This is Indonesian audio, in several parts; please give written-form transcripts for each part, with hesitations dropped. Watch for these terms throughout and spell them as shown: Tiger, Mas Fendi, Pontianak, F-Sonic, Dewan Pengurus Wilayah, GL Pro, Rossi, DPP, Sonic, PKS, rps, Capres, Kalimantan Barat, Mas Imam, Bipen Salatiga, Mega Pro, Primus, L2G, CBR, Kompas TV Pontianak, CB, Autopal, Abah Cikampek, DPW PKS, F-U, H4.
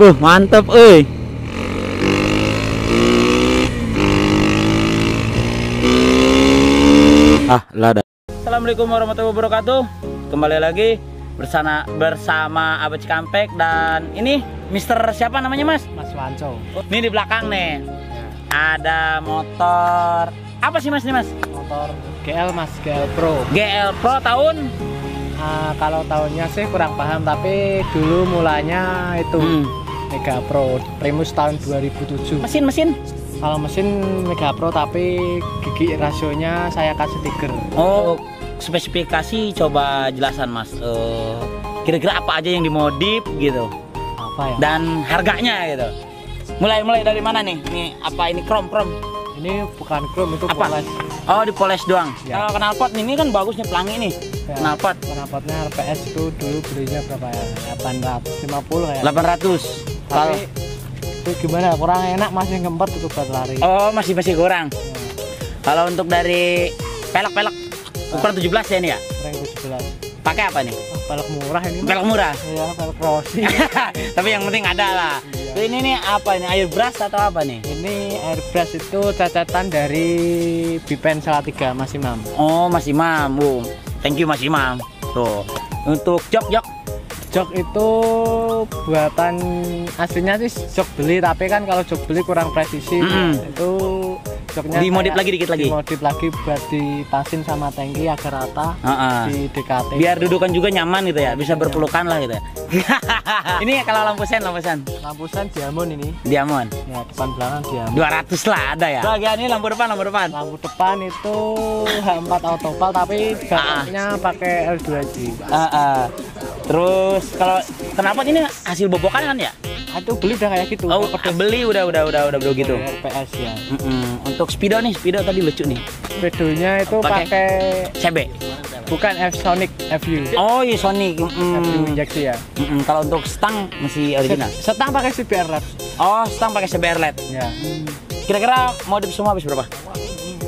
Buh, mantep euy. Ah, lada. Assalamualaikum warahmatullahi wabarakatuh. Kembali lagi bersama Abah Cikampek, dan ini Mister siapa namanya, Mas? Mas Wanco. Ini di belakang nih. Ada motor. Apa sih, Mas, ini, Mas? Motor GL, Mas, GL Pro. GL Pro tahun? Kalau tahunnya sih kurang paham, tapi dulu mulanya itu Mega Pro Primus tahun 2007. Mesin? Kalau mesin Mega Pro, tapi gigi rasionya saya kasih Tiger. Oh, spesifikasi coba jelasan, Mas. Kira-kira apa aja yang dimodif gitu? Apa ya? Dan harganya gitu. Mulai dari mana nih? Ini apa ini krom? Ini bukan krom, itu apa? Poles. Oh, dipoles doang. Ya. Kalau knalpot ini kan bagusnya pelangi nih. Ya, knalpotnya rps itu dulu belinya berapa ya? 850 kayak 800. Kalau itu gimana? Kurang enak, masih ngempet itu buat lari. Oh, masih kurang. Ya. Kalau untuk dari pelek-pelek ukuran 17 ya ini ya? Ukuran 17. Pakai apa nih? Pelek murah ini. Pelek murah. Iya, pelek Rossi. Tapi yang penting ada lah. Iya. Ini nih apa ini? Airbrush atau apa nih? Ini airbrush itu cacatan dari Bipen Salatiga, Mas Imam. Oh, Mas Imam. Bu. Thank you, Mas Imam. Tuh, untuk jok itu buatan aslinya sih jok beli, tapi kan kalau jok beli kurang presisi. Itu joknya dimodif lagi dikit lagi. Dimodif lagi buat dipasin sama tangki agar rata di DKT. Biar dudukan juga nyaman gitu ya, bisa berpelukan lah gitu ya. Ini kalau lampu sen diamond ini. Diamond. Ya, depan belakang diamond. 200 lah ada ya. Bagian ini lampu depan. Lampu depan itu H4 Autopal, tapi gaknya pakai L2G. Terus kalau kenapa ini hasil bobokan kan ya? Atau beli udah kayak gitu. Oh, beli udah bro gitu. rps ya. Untuk speedo tadi lucu nih. Speedonya itu pakai CB. Bukan F-Sonic, F-U. Oh iya, Sonic. F-U injeksi ya. Kalau untuk stang masih original. Stang pakai CBR LED. Oh, stang pakai CBR LED. Ya. Kira-kira modif semua habis berapa?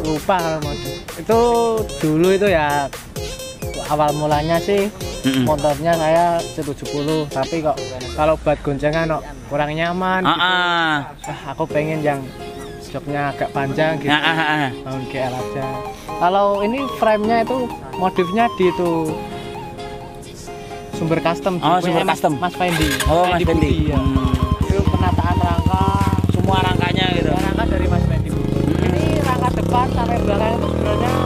Lupa kalau modif. Itu dulu itu ya awal mulanya sih motornya saya 170, tapi kok kalau buat goncengan kok kurang nyaman. Gitu. Aku pengen yang joknya agak panjang gitu. Tahun GL aja. Kalau ini frame-nya itu modifnya di itu sumber custom. Oh, sumber custom. Mas Fendi. Oh, Mas Fendi. Ya. Itu penataan rangka, semua rangkanya gitu. Semua rangka dari Mas Fendi. Ini rangka depan sampai belakang itu sebenarnya utuh.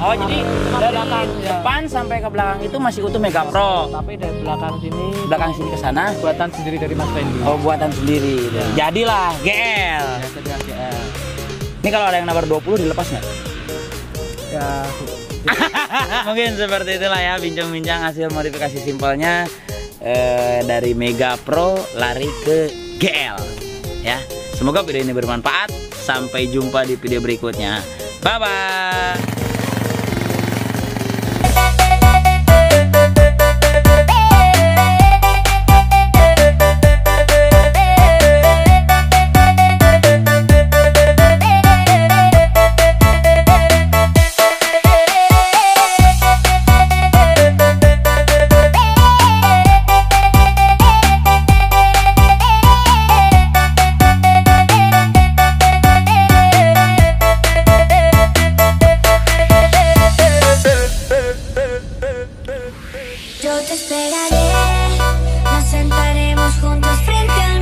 Oh, jadi dari depan sampai ke belakang itu masih utuh Mega Pro. Tapi dari belakang sini ke sana buatan sendiri dari Mas Fendi. Oh, buatan sendiri. Ya. Jadilah GL. Ya, GL. Ini kalau ada yang nomor 20 dilepas nggak? Ya. Mungkin seperti itulah ya bincang-bincang hasil modifikasi simpelnya dari Mega Pro lari ke GL ya. Semoga video ini bermanfaat. Sampai jumpa di video berikutnya. Bye bye. Yo te esperaré, nos sentaremos juntos frente al